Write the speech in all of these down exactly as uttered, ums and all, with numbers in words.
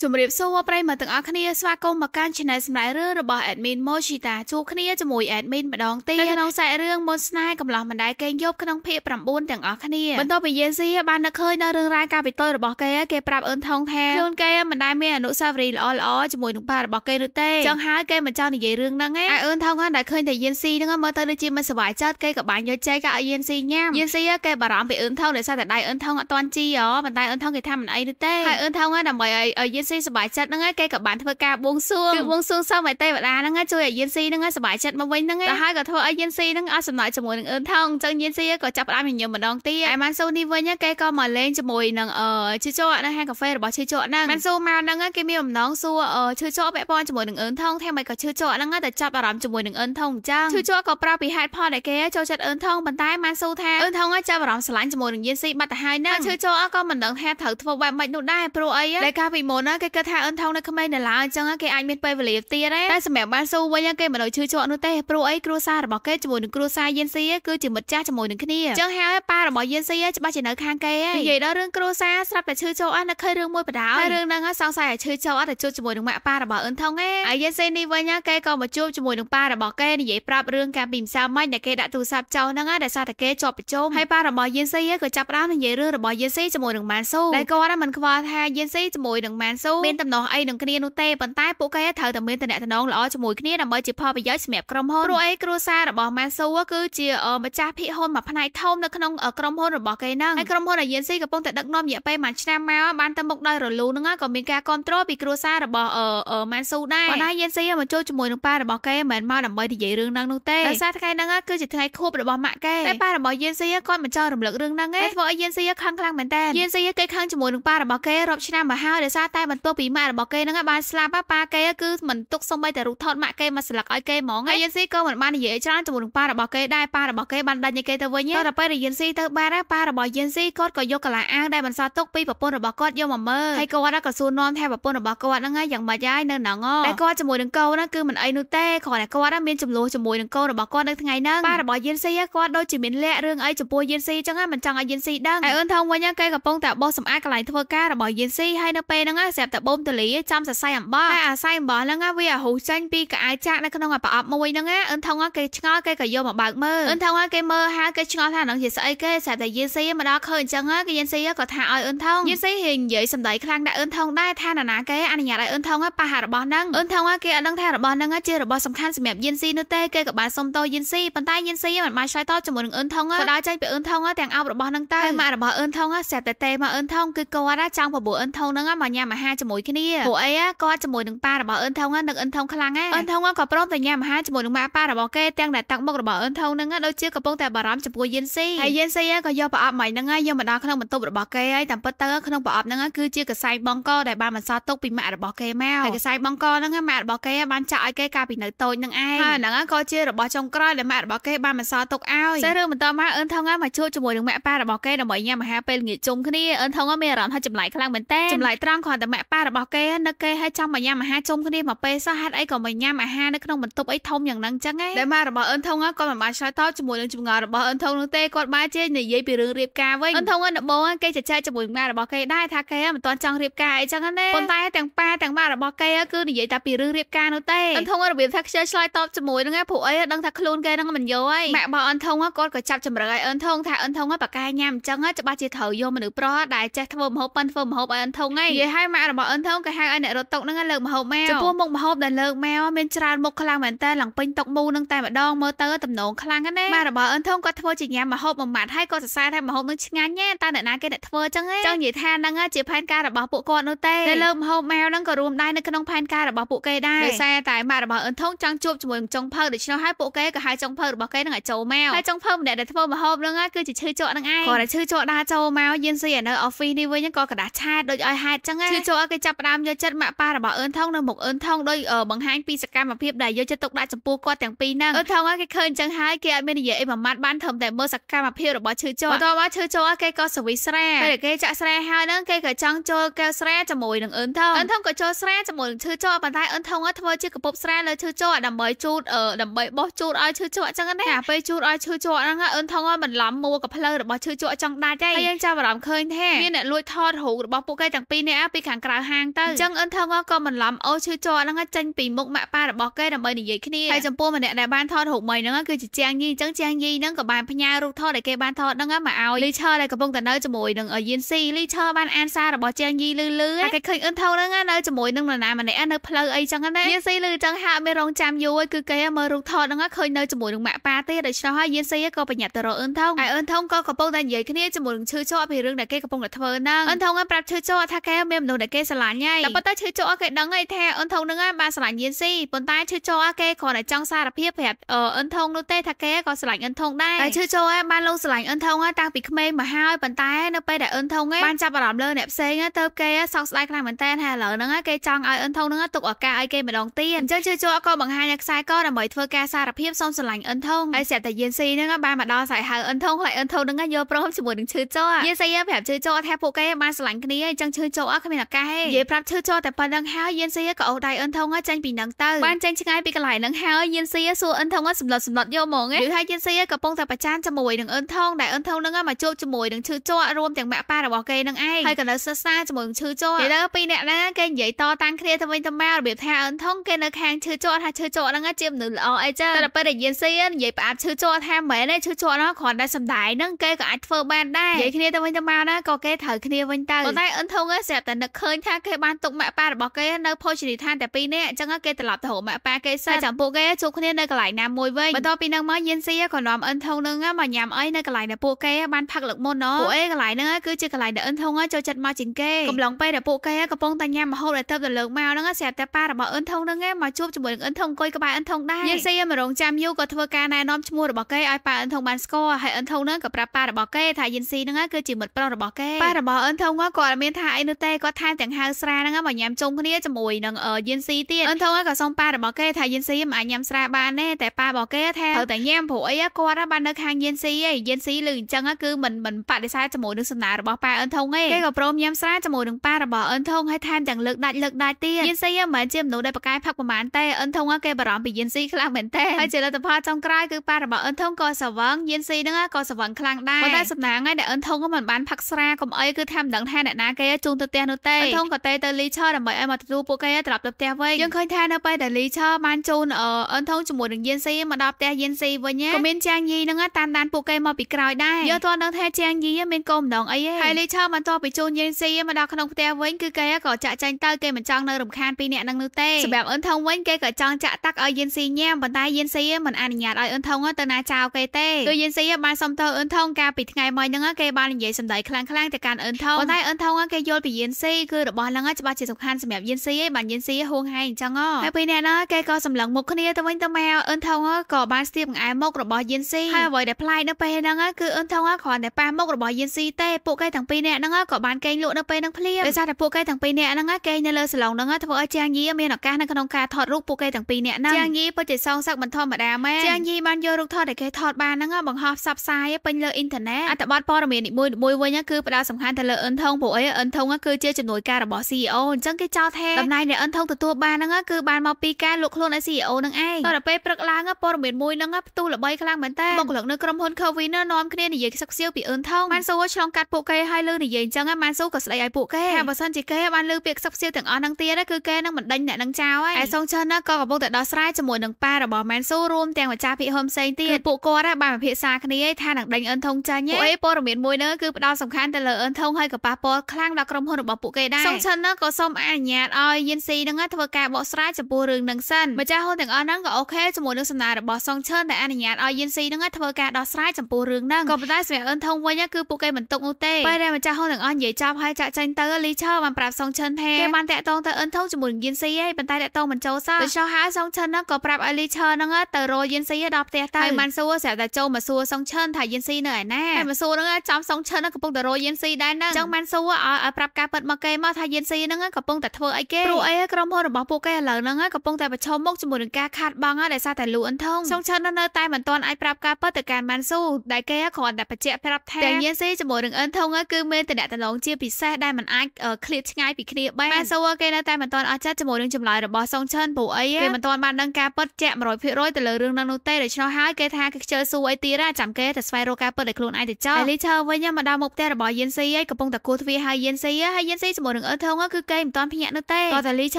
จุดเรียบโซ่ว่าไปมาตั้งอาคเนียสวากงมาการชนะสมัยเรื่องระบอบแอดมินโมชิตาจูคเนียจมูกแอดมินมาดองตีและน้องใส่เรื่องมอนสไนกับหลอกมันได้เกงยบขนมเพียบปรับบุญตั้งอาคเนียมันต้องไปเย็นซีบ้านนักเคยน่าเรื่องรายการไปเตยระบอบเกย์เกย์ปรับเอิญทองแทนโดนเกย์มันได้เมียนุสาวรีล้อล้อจมูกหนุ่มปลาระบอบเกย์นุเต้จังหาเกย์มันเจ้าหนี้เรื่องนั่งไงเอิญทองกันได้เคยแต่เย็นซีนั่งเมื่อเตยจิมมันสบายจัดเกย์กับบ้านย้อยใจกับเย็นซีแง่เย็นซีเกย์บารามไปเอิญทองเลยซาแต่ได้เอิญทองตอนจีอ๋อมันได้เอิญทองเกย์ทำมันไอ้นุเต้ให้เอิญทองกันดำไปไอ้เย็นซีสบายจัดนั่งไงเกย์กับบ้านทำกาบวงซวงวงซวงเศร้าหมายเตยแบบนั้นนั่งไงช่วยเย็นซีนั่งไงสบายจัดมาไว้นั่งไงแต่ให้กับเธอไอ้เย็นซีนั่งอาสมหน่อยจมูกหนึ่งเอิญทองจังเย็นซีก็จับรามอย่างเงี้ยมันดองตีไอ้มันซูนี่ไว้เนี่ยเกย์ก็มาเล่นจมูกนั่งเออชื่อโจ้นั่งให้กาแฟหรือบอกชื่อโจ้นั่งมันซูมานั่งไงเกย์มีแบบน้องซูเออชื่อโจ้แบบปอนจมูกหนึ่งเอิญทองแทนไปกับชื่อโจ้นั่งไงแต่จับรามจมูกหนึ่งเอิญทองจังชื่อโจ้ก็ปราบปีฮัดพอได้เกย์โจ้จัดเอิญทองบันไดมันซูแทนเอิญทองก็จับรามสลายจมูกหนึ่งเย็นซีมาแต่ให้นั่งชื่อโจ้ก็มันนั่งแทนเถอะทั่วแบบไม่ดูได้โปรไอ้ได้กาปีโมนะเกย์กระทาเอิญทองนั่งทำไมเนี่ยล่ะจังไงเกย์ไอ้เม็ดไปเปลี่ยนตีได้ได้สมัยบ้านซูไว้เนี่ยเกย์มันเลยชื่อโจ้นุเต้โปรไอ้ครูซาหรือบอกเกย์จมูกหนึ่งครูซาเย็นซีก็จิ๋มมัดจ้าจมูกหนึ่งขี้จังแฮร์ป้าหรือบอกเย็นซีจะบ้าเฉยเนื้อคางเกย์ใหญ่เรื่องครูซาสลับแต่ชื่อโจ้นั่งเคยเรื่องมวยประดาวเรื่องนั่งสองสายชื่อโจ้แต่จูจมูกหนึ่งแม่ป้าหรือบอกเอิญทองไงไอ้เย็นซีนี่ไว้เนี่ยเกย์ก็มาจูจมูกหนึ่งป้าหรือบอกเกย์นี่ใหญ่ปรับเรื่องการบิ่มซ้ำไม่เนี่ยเกย์ด่าตูซับเจ้านั่งแต่ซาแต่เกย์จบไปจมให้ป้าหรือบอกเย็นซีก็จับร่างนี่ใหญ่เรื่องหรือบอกเย็นซีจมูกหนึ่งแมนซูได้ก็ว่ามันควาแทเย็นซีจมูกหนึ่งแมนซูเป็นตำหนอไอ้หนึ่งขี้นุเต้ปันใต้ปุ๊กเกย์เธอแต่เมื่อแต่เนี่ยแต่น้องหล่อจมูกขี้ดำเมื่อจีพ่อไปย้อยสมัยกรมโฮรูไอ้ครูซาหรือบอกแมนซูก็คือจีเออมาจ้าพี่โฮนมาพนัยท่อมนักขนมเออกรมโฮหรือบอกเกย์นั่งไอ้กรมโฮหรือเย็นซีกับปงแต่ดักนมอย่าไปหมันชนะแมวบ้านตะมกได้หรือรู้นั่งก็มีการคอนโทรลปีครูซาหรือบอกเออเออแมนซูได้วันนี้เย็นซีมาโจจมูกน้องป้าหรือบอกเกย์เหมือนมาดำเมื่อที่ใหญ่เรื่องนั่งนุเต้ซาทายนั่งก็จีทายคูบหรือบอกแม่เกย์ไอ้ป้าหรือบอกเย็นซีก้อนมันเจ้าหรือเหลือเรื่องนั่งไอ้บอกเย็นซีครั้งครั้งเหมือนแต่เย็นซีเกย์ครั้งจมูกน้องป้าหรือบอกเกย์รบชนะมาห้าวเดี๋ยวซาใต้มันตัวปีมาหรือบอกเกย์นั่งบ้านสลาป้าเกย์ก็เหมือนตุกสมัยแต่รู้ทอดแม่เกย์มาสลักไอ้เกย์มองไอ้เย็นซีก็เหมือนมาที่ใหญ่จ้างจมูกน้องป้าหรือบอกเกย์ได้ป้าหรือบอกเกย์บันไดยังเกย์ตะวันเนี้ยตอนเราไปเรียนซีตะบ้าได้ป้าหรือบอกเย็นซีก็ก็ยกกระลาอ้างได้บรรซาตกปีปะปนหรือบอกก็ย่อมมาเมื่อให้ก็ว่าได้กระซูนอมแทบปะปนหรือบอกก็ว่านั่งง่ายอย่างมาย้ายเนินหนองอ้อแต่ก็จมูกหนึ่งเกานั่นคือเหมือนไอ้นุเต้ขอแต่ก็ว่าได้เมียนจมูกจมูกหนึ่งเกาหรือบอกก็ได้ไงนั่งป้าหรือบอกเย็นซีก็โดยจิมินเละเรื่องไอ้จมูกเย็นซีจังงั้นมันจังไอ้เย็นซีดังไอ้เอิญทองวันยังเกย์กับปงแต่บอสำอางกระไหลทั่วก้าหรือบอกเย็นซีให้นักเปย์นั่งง่ายเสียบแต่บ่มตะลีจำสัตย์ใส่อ่ำบ้าให้อาใส่บ่นั่งง่ายเวียหูจันปีกับไอ้จ้างนั่งก็น้องอ่ะปะอับมวยนั่งง่ายเอิญทองง่ายเกย์ง่ายเกย์กับโยมบากเมื่อเอิญทองง่ายเกย์เมื่อฮะเกย์ง่ายท่าน้องเห็นใส่เกย์ใส่แต่เย็นซีมาดอกเขินจังง่ายเกย์เย็นซีก็ท่าไอเอิญทองเย็นซีเห็นใหญ่สำหรับครั้งได้เอิญทองได้ท่าหนาหนาเกย์อันใหญ่ได้เอิญทองง่ายปะหาระบอนั่งเอิญทองง่ายเกย์นั่งท่าระบอนั่งง่ายเจอระบอสำคัญสำหรับเย็นซีนุเต้เกย์กับบาสมโตเย็นซีปันใต้เย็นซีมันมาใช้ต่อจมูกหนึ่งเอิญทองง่ายก็ได้ใจไปเอิญทองง่ายแต่งเอาระบอนั่งใต้มาระบอเอิญทองง่ายเสียแต่เตะมาเอิญทองคือก็ว่าได้จังพอบัวเอิญทองนั่งง่ายมาเนี่ยมาห้าจมูกขี้นี่บัวไอ้ก็จมูกหนึ่งป้าระบอเอิญทองง่ายหนึ่งเอิญทองคลังง่ายเอิญทองง่ายก็พร้อมแต่เนี่ยมาห้าจมูกหนึ่งมาป้าระบอเกย์แต่งได้ตักบกระบอเอิญทองนั่งง่ายโดยเชื่อกับปงแต่บารามจมูกเย็นซีไอเย็นซีก็ย่อปะอับใหม่นั่งง่ายย่อมาดาขนมมันตุบระบอเกย์ไอ้แต่ปัตเตอร์ขนมปะอับนั่งง่ายคือเชื่อกับไซบองก็ได้บ้านมันซาตุกปีมาระบอเกย์แมวไอ้กับไซบองก็นั่งง่ายมาระบอเกย์บ้านจ่าไอ้เกย์กาปีหนึ่งโตนั่งไอ้นั่งง่ายก็เชื่อระบอจงกร้อยได้มาระบอเกย์บ้านมันซาตุกเอาใช่เรื่องมันต่อมาเอิญทองง่ายมาช่วยจมูกหนึ่งแม่ป้าระบอเกย์ดำใบเนี่ยมาห้าเป็นหงิดจมขึ้นนี่เอิญทองง่ายไม่รำให้จมไหลคลังเหมือนเต้จมไหลตรังคอแต่แม่ป้าระบอเกย์นักเกย์ให้จังมาเนี่ยมาห้าจมขึ้นนี่มาเปย์ซะฮัดไอ้ก็มาเนี่ยมาห้านักขนมมันตุบไอ้ทองอย่างนั้นจังไงได้มาระบอเอิญทองง่ายก็มามาใช้ต่อจมูกหนึ่งจมูกระบอเอิญทองนึงเต้ก็มาเจนเนี่ยเย่ไปเรื่องเรียบกาไว้เอิญทองเอิญบอกว่าเกย์จะใช้จมูกมาระบอเกย์ได้ท่าเกย์มันตอนจังเรียบกาไอ้จังนั่นเองคนตายให้แต่งป้าแต่งมาระบอเกย์ก็คือเนี่ยเย่ตาปีเรื่องเรียบกาเนื้อเต้เอิญทองว่าระเบียบทักเชื่อชลายตอบจมูกนั่งไงผัวไอ้ดังทักคลูนเกย์นั่งมันย้อยแม่บอกเอิญทองว่าก็ก็จับจมูกไอ้เอิญทองท่าเอิญทองว่าปากกายแยมจังไงจะบาดเจ็บเถาโยมหรือปลอดได้แจ็คทวมหอบปันทวมหอบไอ้เอิญทองไงเย่ให้แม่ระบอเอิญทองก็ให้ไอ้เนี่ยรถตกนั่งไงเลิกมาหอบแมวจะพูดมงมาหอบแต่เลิกแมวเมนจรานมกคลังเหมือนแต่หลังปิงตกมูนั่งแต่แบบดองเมอเตอร์ตำหนองคลังกันแน่แม่ระบอเอิญทองก็ทวจิแยมมาหอบมาหมัดให้ก็จะใส่ให้มาหอบนึกชิ้นงานแย่ตาเนี่ยนะเกย์เนี่ยทวจังไงจังหยีแทนนั่งไงจีพันการระบอปุกกอนุเต้ได้เลิกมาหอบแมวนั่งก็รวมได้ในขนมพันการระบอปุกเกย์ได้ใส่แต่แม่ระบอเอิญทองจังจูบจมูกจงเพิร์ดชิ้นให้ปุกเกย์ก็ให้จงเพิร์ดปุกเกย์นั่งไงโจแมวให้จงเพิร์ดเนี่ยได้ทวมาหอบนั่งไงคือจะชื่อโจนั่งไงขอได้ชื่อโจดาโจแมวเย็นเสียเนออฟฟี่นี่เว้ยยังก็กระดาษชาติโดยไอหาจังไงชื่อโจก็จับรามโยจัดแม่ป้าระบอเอิญทองนั่งหมกเอิญทองโดยเออบางแห่งปีสกัดมาเพียบได้โยจัดตกได้จมูกก็แต่งปีนั่งเอิญทองก็เคินจังหายเกย์ไม่ได้เยอะไอหม่ามัดบ้านทำแต่เมื่อสกัดมาเพียบระบอชื่อโจต่อว่าชื่อโจก็ก็สวิสแร่แต่เกย์จะแร่หานั่งเกย์ก็จังโจเกย์แร่จมูกหนึ่งเอิญทองเอิญทองก็โจแร่จมูกหนึ่งชื่อโจปันท้ายเอิญทองก็ทวชื่อกระปุกแร่เลยชื่อโจดำใบจูดเออดำใบบอจูดไอชื่อโจจังกันแน่ไปจูดไอชื่อโจนั่งเอิญทองก็มันล้ำมัวกับเพลิดระบอชื่อโจจังได้ยังจะบารมเคินแท้เนี่ยลุยทอดหูระบอปุกเกย์จังปีเนี่ยปีแข่งก ระหางเต้จังเอิญเธอว่าก็มันล้ำเอาชื่อจอแล้วก็จันปีมุกแม่ป้าบอกแกดับเบิลอย่างเงี้ยขี้ใครจำปูมันเนี่ยในบ้านทอดหกใบนั่นก็คือจีแจงยี่จังแจงยี่นั่นกับบานพญาลูกทอดแต่แกบ้านทอดนั่นก็มาเอาลิเชอร์อะไรกับพงแต่เนยจมูกนั่งเออยินซีลิเชอร์บ้านแอนซ่าบอกแจงยี่เลื้อยๆแกเคยเอิญเธอนั่นก็เนยจมูกนั่งนานมันเนี่ยเนยเพลย์ไอจังนั่นยินซีเลื้อยจังหาไม่รองจำยุ้ยคือแกเมื่อลูกทอดนั่นก็เคยเนยจมูกนั่งแม่ป้าเต้แต่ชอบให้ยินซีก็ไปหยัดแต่เราเอิญเธอไอเอิญเธอก็กับพงแต่เนยขี้จมูกชื่อจอไปเรื่องแต่แกกับพงแต่เธอนั่งเอิญเธอก็ปรับชื่อจอถ้าแกเมมโนแต่แกสลายง่ายแต่ปัตตาชื่อโจอาเกดังไงแทเอินทงนึงอ่ะบานสลายยินซี่ปนใต้ชื่อโจอาเกขอไหนจังซาระเพียบแบบเออเอินทงนุเต้ทักแกก็สลายเอินทงได้ไอชื่อโจอ่ะบานลงสลายเอินทงอ่ะตาปีกเมย์มาห้าวปนใต้นึกไปแต่เอินทงอ่ะบานจับหลามเลยเนี่ยเซงอ่ะเติบแกอ่ะซอกสลายกลางเหมือนแตนแห่เหล่านึงอ่ะแกจังไอเอินทงนึงอ่ะตกออกแกไอแกมาลองเตี้ยเจ้าชื่อโจก็บังหายยักษ์ไซก็หน่ะหมอยเธอแกซาระเพียบซ้อมสลายเอินทงไอเสียแต่ยินซี่นึงอ่ะบานมาดอใส่หายเอินทงไหลเอินทงนึงอ่ะโยโปรมสมุนถึงชื่อโจยินซี่แบบชื่อโจแทโปแกมาสลายกันนี้จังชื่อโจอ่ะขมิบแกเย็บรับชื่อโจแต่ปนนังเฮาเย็นเสียก็เอาได้เอินทงว่าจันปีนังเต้บ้านจันชิงไงปีกไหลนังเฮาเย็นเสียส่วนเอินทงว่าสำหรับสำหรับโยมงหรือถ้าเย็นเสียกับปงแต่ประจานจมูกหนึ่งเอินทงได้เอินทงนั่งมาโจจมูกหนึ่งชื่อโจรวมแต่งแม่ป้าแต่บอกเกย์นังไอให้กันแล้วซ่าซ่าจมูกชื่อโจเดี๋ยวปีเนี่ยนั่งเกย์ใหญ่โตตั้งเคลียร์ทำไมทำแม่เบียบแทเอินทงเกย์นักแข่งชื่อโจถ้าชื่อโจนั่งเจียมหนึ่งเอาไอเจ้าแต่ไปเด็กเย็นเสียใหญ่ปาบชื่อโจแทแหม่ได้ชื่อโจนั่งขอนได้สำดายนั่งเกย์กับอัดเฟอร์แบนได้ใหญ่เคลียร์ทำไมทำแม่นะก็เกย์เถิดเคลียร์วันเตอร์ตอนได้เอินทงก็เสียแต่นักเคยท่าเกย์บ้านตกแม่ป้าบอกเกย์เนยโพชิริท่านแต่ปีเนี่ยจังก็เกย์ตลับโถแม่ป้าเกย์ใส่จังปูเกย์จุกคนเนี่ยเนยกระไหลน้ำมวยเว้ยมาต่อปีนังม้าเย็นเสียก่อนน้อมเอินทงนึงอ่ะมายามเอ้ยเนยกระไหลเนี่ยปูเกย์บ้านพักหลักมนเนาะปูเอ้ยกระไหลนึงอ่ะคือจีกระไหลเนี่ยเอินทงอ่ะโจจัดมาจิงเกย์กำลังไปแต่ปูเกย์กระปงตาแง่มาโฮเลยเติบแต่เลิกแมวนึงอ่ะเสียแต่ป้าแต่บอกเอินทงนึงอ่ะมาจูบจมูกเอินทงก้อยกระบายเอินทงได้เย็นเสียมาลงจามยูก็ทวการนายน้อมจมูกแต่บอกเกย์ไอป้าเอินทงบานสกอให้เอินทงนึงกับป้าป้าแต่บอกเกย์ถ่ายเย็นซีนึงอ่ะคือจีหมดเปล่าแต่บอกเกย์ป้าแต่บอกเอินทงว่าก่อนเมียถ่ายนุเต้ก็ท่านแต่งฮาสรานังอ่ะมายามจงคนนี้จมูกนังเออเย็นซีเตี้ยเอินทงอ่ะกับซองป้าแต่บอกเกย์ถ่ายเย็นซีมายามสราบานแน่แต่ป้าบอกเกย์แทแต่แง่มผัวไอ้ก็ว่าบ้านเด็กหางเย็นซีเย็นซีหรือจังก็คือเหมือนเหมือนป้าได้ใช้จมูกนึงสนารบอกป้าเอินทงเอ้แกกับโปรมยามสราจมูกนึงป้าแต่บอกเอินทงให้ท่านแต่งเลิกได้เลิกได้เตี้ยเย็นซีเหมือนเจียมหนูได้ประกายพักประมาณแต่เอินทงอ่ะแกบารมปีเย็นซีคลางเหมือนแต่ให้เจริญแต่พ่อจงกล้าคือป้าแต่บอกเอินทงก็สว่างเย็นซีนึงอ่ะก็สว่างคลางได้ได้สนางได้เอินทงก็เหมือนบ้านพักสรากมเอ้คือทำดังแทนน่ะนะแกจูงตัวเตี้ยนุเต้เอินทงกับเต้เตลิเชอร์แต่หมายไอ้มาตูปูเกย์ตลับตับเตี้ยไว้ยังเคยแทนเอาไปแต่ลิเชอร์มันจูนเออเอินทงจมูกนึงเย็นซีมาดับแต่เย็นซีวันนี้ก็เมนแจงยีนังตานตานปูเกย์มาปีกรอยได้เยอะตัวนังแทแจงยีเมนกลมดองไอ้ไฮลิเชอร์มันตัวไปจูนเย็นซีมาดับขนมเตี้ยไว้คือเกย์ก็จะจังเต้เกย์เหมือนจังเนรมคานปีเนี่ยนังนุเต้สำหรับเอินทงไว้เกย์ก็จังจะตักไอเย็นซีแง่บรรดาเย็นซีเหมือนอันหยาดไอเอินทงก็ตนาจาวเกย์เต้ตัวเย็นซีมาสมเตอเอินทงกาปิดไงมอยนังเกย์บานใหญ่สำหรับคลางคลางแต่การเอินทงบรรดาเอินทงก็เกย์โยนไปเย็นซีคือดอกบอลนังก็จะบาดเจ็บสำคัญสำหรับเย็นซีบานเย็นซีห่วงให้จังอ้อให้ปีเนี่ยนะเกย์ก็สำหรับมุกคนนี้ตะวันตะแมวเอินทงก็ก่อบ้านสตีฟไอ้มกระบอเย็นซีให้ไว้แต่พลายนักไปนังก็คือเอินทงก็ขอแต่ป้ามกระบอเย็นซีเต้ปูไก่ทั้งปีเนี่ยนังก็ก่อบ้านเกงลุนักไปนังเพลียแต่ซาแต่ปูไก่ทั้งปีเนี่ยนังก็เกงเนลสลองนังก็ทว่าแจงยีเมียหนักการนังขนมกาถอดลูกปูไก่ทั้งปีเนี่ยนังแจงยีปูจิตซองสักบรรทมมาดามแม่แจงยีมันโยลูกทอดแต่เคยทอดบ้านนังก็บังฮอบซับไซเป็นเลออินเทอร์เน็ตอัตบอดปอร์เมียนิมวยมวยวันนี้คือประเด็นสำคัญแต่เลอเอินทงปูไอ้เอินทงก็คือเจ้าจำนวนการระบอซีโอจังก็เจ้าแท้ลำนายเนี่ยเอินทงตัวบ้านนังก็คือบ้านมาปีการลุกลวนไอซีโอนังไอตอนไปปรักล้างก็ปอร์เมียนมวยนังก็ตู้หลับใบคลางเหมือนแต่บางหลังในกรมพลคาวินน้อมคเนนใหญ่สักเซี่ยวปีเอินทงมันสู้ว่าช่องกัดปูเกย์ให้ลือใหญ่จังอ่ะมันสู้กับสไลด์ปูเกย์แฮมบอสันจีเกย์มันลือเปียกสักเซี่ยวถึงอ่อนนังเตี้ยนั่นคือเกย์นั่งเหมือนดันเนี่ยนังเจ้าไอ้ทรงเชิญน่ะก็กับพวกแต่ดอสไลด์จมูกนังป้าระบอมันสู้รวมแต่งว่าจ้าพี่โฮมเซนตี้ปูโก้ได้บานแบบพิซาคเนนท่าหนังดันเอินทงจ้าเนี่ยไอ้ปอร์เมียนมวยนั่นคือดาวสำคัญแต่เลยเอินทงให้กับป้าปอคลั่งดาวกรมพลระบอปูเกย์ได้ทรงเชิญน่ะก็ส้มอันยัดอ้อยยินซีนั่งก็ทวการบอสไลด์จับปูเรืองนังสั้นมาจ้าโฮแต่งอ่อนนั่งก็โอเคจมูกนังสนารบอทรงเชิญแต่อันยัดอ้อยยินซีนั่งก็ทวการดอสไลด์จับปูเรืองนั่งก็ได้เสียเอินทงวันนี้คือปูเกย์เหมือนตกอุเต้ไปได้มาจ้าโฮแต่งอ่อนใหญ่จ้าให้จ้าจันเตอร์ลิเชอร์มันปรับทรงเชิญแทนเกย์มันแต่ตรงแต่เอินทงจมูกยินซีให้บรรดาแต่ตรงมันโจซ่าแต่ชาวฮาทรงเชิญนั่งก็ปรับอลิเชอร์นั่งก็เตอร์โรยินซีดอกเตี้ยเต้มันสู้เสียแต่โจมาสู้ทรงเชิญถ่ายยินซีเหนื่อยแน่มาสู้นั่งก็จอมทรงเชิญนั่งกับปูเตอร์โรยินซีได้นั่งจังมันสู้อ๋อปรับการเปิดมาเกย์มาถ่ายยินซีนั่งกับปูแต่เธอไอเกย์ปูไอกรมพลระบอปูเกย์เหล่านั่งกับปูแต่ประชมมกจมูกหนึ่งแกขาดบางอ่ะแต่ซาแต่ลูอันทงทรงเชิญนั่งเนยตายเหมือนตอนไอปรับการเปิดแต่การมันสู้ได้เกย์ขอแต่ประเจี๊ยบไปรับแทนแต่ยินซีจมูกหนึ่งอันทงก็คือเมย์แต่แต่ลงเจี๊ยบปีแซ่ได้มันไอเออคลิปง่ายปีคลิปแม่มันสู้เกย์นั่งตายเหมือนตอนอาจัดจมูกหนึ่งจำลายระบอทรงเชิญปูไอเกย์เหมือนตอนมันดังการเปิดแจมร้อยพี่ร้อยแต่เลยเรื่องนังนุเต้เดี๋ยวชาวฮาเกย์ทาเกย์เจอสู้ไอตีได้จำเกย์แต่สไปโรการเปิดแต่ครูนไอแต่เจ้าไอลิเชอร์วันนี้มาดาวมกแต่ระบอยินซีกับปูแต่กูทวีไฮยินซีให้ยินซีจมูกห นึ่งเอิญทงก็คือเกมตอนพี่เนี่ยนึกเต้ต่อแต่ลิเช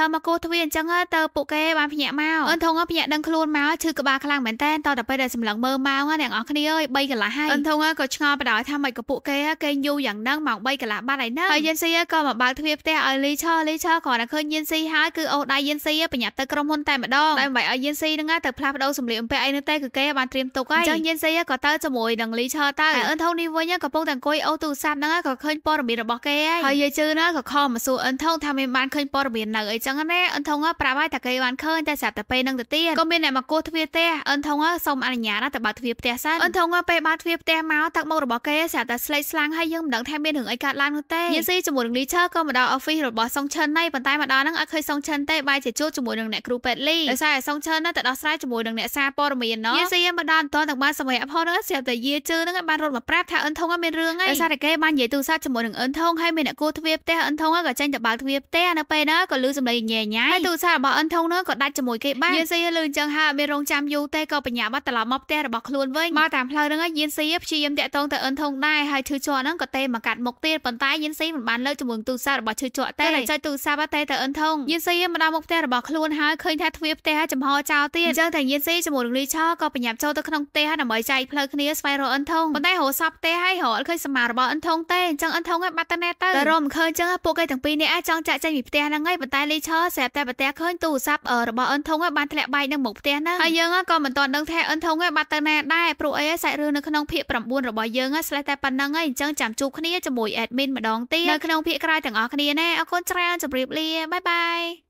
อร์มาโกทวีนจังเออเตอร์ปุกเกย์บางพี่เนี่ยเมาเอิญทงก็พี่เนี่ยดังโคลนเมาชื่อกระบาคลังเหมือนเต้นต่อแต่ไปเดินสำหรับเมอเมาเงี้ยแดงออกขี้เอ้ยใบกันละให้เอิญทงก็ชงอไปดอยทำใหม่กับปุกเกย์เกย์ยูอย่างนั่งหมอกใบกันละบ้านไหนนั่งเย็นซีก็มาบางทวีเต้เออลิเชอร์ลิเชอร์ขอนะเคยเย็นซีฮะคือเอาได้เย็นซีไปหยับเตอร์กรมพลแต่มาดองได้ไหมเออเย็นซีนึกเงี้ยแต่พลาดเอาสมเหลวไปไอ้นึกเต้คือเกย์บางเตรียมตัวไอ้เจ้าเย็นซีก็เตอร์จมูกดังลิเชอร์เตอร์เอิญทงนี่วันนี้กับพวกต่างก้อยเอาตูซับนึกเงี้ยก็เคยปอดมีระบบเกย์เฮ้ยเจอนะก็คอมาสู่เอิญทงทำให้บ้านเคยปอดมีหนักไอ้จังแน่เอิญทงก็ปราบไว้แต่เกย์บ้านเคยแต่สับแต่ไปนั่งแต่เตี้ยก็มีไหนมาโกทวีเต้เอิญทงก็ส่งอะไรหยาแต่บาดทวีเต้สั้นเอิญทงก็ไปบาดทวีเต้เมาตักมองระบบเกย์สับแต่สไลด์สลังให้ยิ่งดังแทบไม่ถึงไอ้การล้านเต้เย็นซีจมูกดังลิเชอร์ก็มาดาวออฟฟี่ระบบซองเชิญในปันใต้มาดาวนั่งเคยซองเชิญเต้ใบเจจูจมูกดังเนี่ยครูเป็ดลี่แต่ใส่ซองเชิญนั่นแต่ดาวสไลด์จมูกดังเนี่ยซาปอดมีเนาะเย็นซีมาดาวตอนต่างบ้านสมัยอพอลนั่งเสียบแต่เย็นจื้อนั่งบ้านรถมาแปรถ้าเอิญทงก็เป็นเรื่องไงแต่ใส่แต่เกย์บ้านเย็นตูซับจมูกดังเอิญทงให้เมนกูทวีเต้เอิญทงก็เจนจากบางทวีเต้นะไปนะก็ลืมจำเลยแง่ย้ายตูซับบอกเอิญทงนะก็ได้จมูกเกย์บ้านเย็นซีลืมจังฮะเมรงจำยูเต้ก็เป็นหยาบว่าตลอดม็อบเต้บอกคลุนเว้ยมาตามเพลินนั่งเย็นซีเอฟชีเยี่ยมเตะตรงแต่เอิญทงได้ให้ชื่อจอนั่งก็เต้มากัดหมกเต้ปนใต้เย็นซีเหมือนบ้านเลิกจมูกตูซับบอกชื่อจอเต้แต่ใจตูซับเต้แต่เอิญทงเย็นซีมาดามม็อบเต้บอกคลุนฮะเคยแททวีเต้จำฮอเจ้าเต้เจ้าแต่เย็นซีจมูกลิชอก็เป็นหยาบเจ้าตะขนมเต้หน้าหมอยใจเพลินคเนียสไปโรเอิญทงปนใต้โหซับเต้ให้หอเคยสมาร์บอกเอิญทงเต้จังเอิญทงให้บัตเตอร์เนเตอร์แต่รวมเคยจังปุกเกย์ตั้งปีนี้ไอ้จังจะใจมีเตะนั่งไงบันไดลิชอแสบแต่บันไดเคยตูซับเออระบบเอินทงไงบันทะเลใบนั่งหมกเตะนั่งไอ้เยอะก็เหมือนตอนดังแทเอินทงไงบันตะแนได้ปลุกไอ้ใส่เรือในขนมเพียปรำบุญระบบเยอะไงสไลแต่ปันนั่งไงจังจำจุกขณีจมูกแอดมินมาดองเตี้ยในขนมเพียกลายแต่งออกขณีแน่เอาคนแจ้งจะรีบเรียบายบาย